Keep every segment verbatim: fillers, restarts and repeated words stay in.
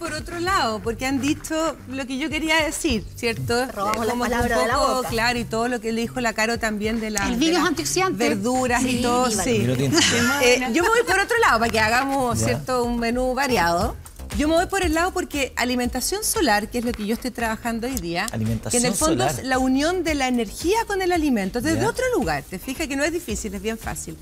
por otro lado, porque han dicho lo que yo quería decir, ¿cierto? Robamos las palabras de la boca. Claro, y todo lo que le dijo la Caro también de las verduras y todo, sí. Eh, yo me voy por otro lado, para que hagamos, ¿cierto?, un menú variado. Yo me voy por el lado porque alimentación solar, que es lo que yo estoy trabajando hoy día, que en el fondo solar es la unión de la energía con el alimento, desde yeah. otro lugar. Te fijas que no es difícil, es bien fácil.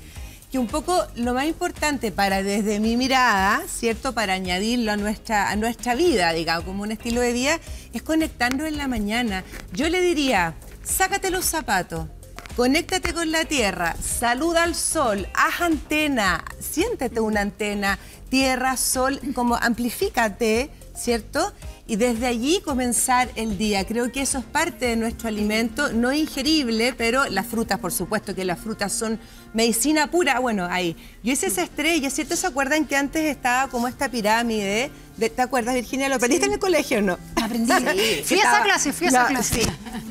Que un poco lo más importante para, desde mi mirada, ¿cierto?, para añadirlo a nuestra, a nuestra vida, digamos, como un estilo de vida, es conectarnos en la mañana. Yo le diría, sácate los zapatos, conéctate con la tierra, saluda al sol, haz antena, siéntate una antena, tierra, sol, como amplifícate, ¿cierto? Y desde allí comenzar el día. Creo que eso es parte de nuestro alimento, no ingerible, pero las frutas, por supuesto, que las frutas son medicina pura. Bueno, ahí. Yo hice esa estrella, ¿cierto? ¿Se acuerdan que antes estaba como esta pirámide? De, ¿Te acuerdas, Virginia? ¿Lo aprendiste sí. en el colegio o no? Aprendí. Sí. Fui a esa clase, fui a esa no, clase. Sí.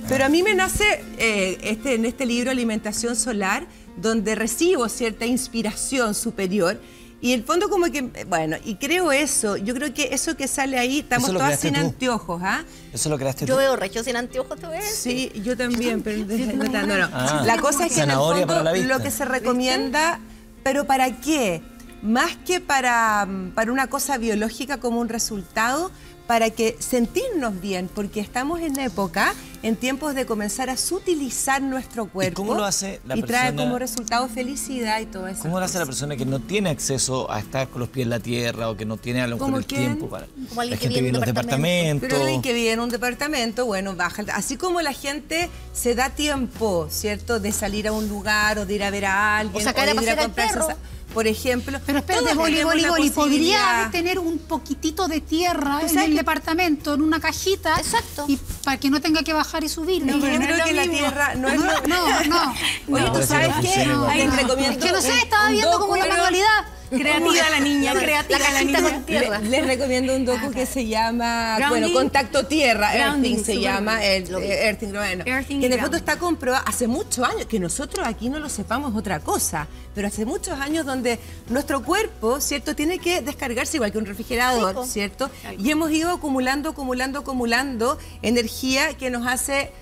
Pero a mí me nace eh, este, en este libro Alimentación Solar, donde recibo cierta inspiración superior. Y el fondo como que, bueno, y creo eso, yo creo que eso que sale ahí, estamos todas sin tú. anteojos, ¿ah? ¿eh? Eso lo creaste yo tú. Yo veo regio sin anteojos, ¿tú ves? Sí, yo también, pero no, no, no. Ah, la cosa es que en el fondo lo que se recomienda, ¿viste? Pero ¿para qué? Más que para, para una cosa biológica como un resultado, para que sentirnos bien, porque estamos en época, en tiempos de comenzar a sutilizar nuestro cuerpo. ¿Y cómo lo hace la persona? Y trae como resultado felicidad y todo eso. ¿Cómo lo hace la persona que no tiene acceso a estar con los pies en la tierra o que no tiene a lo mejor el tiempo para? Como alguien que vive en un departamento. Pero alguien que vive en un departamento, bueno, baja. Así como la gente se da tiempo, ¿cierto?, de salir a un lugar o de ir a ver a alguien. O sacar a pasear al perro. Por ejemplo, pero espérate, Boli, Boli, Boli, podría tener un poquitito de tierra en el departamento, en una cajita, exacto, y para que no tenga que bajar y subir. No, pero yo creo que la tierra no es... No, no, no. Oye, ¿tú sabes qué? Es que no sé, estaba viendo como la manualidad. Creativa la niña, creativa la niña. Les recomiendo un docu que se llama, bueno, Contacto Tierra, Earthing se llama, Earthing, que en el fondo está comprobado hace muchos años, que nosotros aquí no lo sepamos otra cosa, pero hace muchos años donde nuestro cuerpo, ¿cierto?, tiene que descargarse igual que un refrigerador, ¿cierto? Y hemos ido acumulando, acumulando, acumulando energía que nos hace...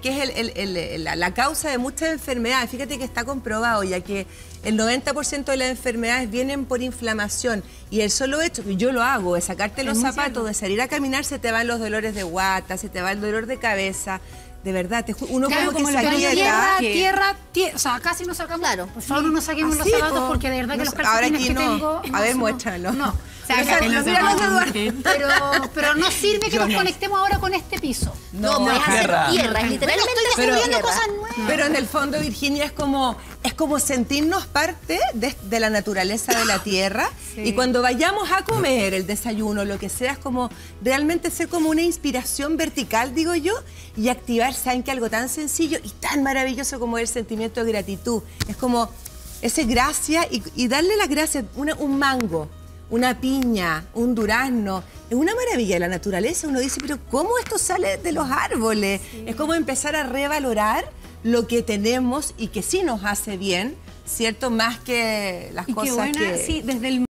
que es el, el, el, la, la causa de muchas enfermedades. Fíjate que está comprobado, ya que el noventa por ciento de las enfermedades vienen por inflamación, y el solo hecho, que yo lo hago, de sacarte los zapatos, de salir a caminar, se te van los dolores de guata, se te va el dolor de cabeza. De verdad, te uno claro, como, como que se tierra, tierra, que... tierra, tierra, o sea, casi no sacamos, claro, por favor, no saquemos así, los zapatos, po, porque de verdad no, que los calcetines que no. tengo... A ver, no, muéstralo. No, o sea, acá, los zapatos, pero, pero no sirve que yo nos no. conectemos ahora con este piso. No, no es tierra, hacer tierra, no, literalmente estoy descubriendo cosas nuevas. Pero en el fondo, Virginia, es como, es como sentirnos parte de, de la naturaleza de la tierra, sí. Y cuando vayamos a comer el desayuno, lo que sea, es como realmente ser como una inspiración vertical, digo yo, y activar, saben que algo tan sencillo y tan maravilloso como el sentimiento de gratitud. Es como ese gracias y, y darle las gracias. Una, un mango, una piña, un durazno. Es una maravilla de la naturaleza. Uno dice, pero ¿cómo esto sale de los árboles? Sí. Es como empezar a revalorar lo que tenemos y que sí nos hace bien, ¿cierto? Más que las y cosas que... Buena, que... Sí, desde el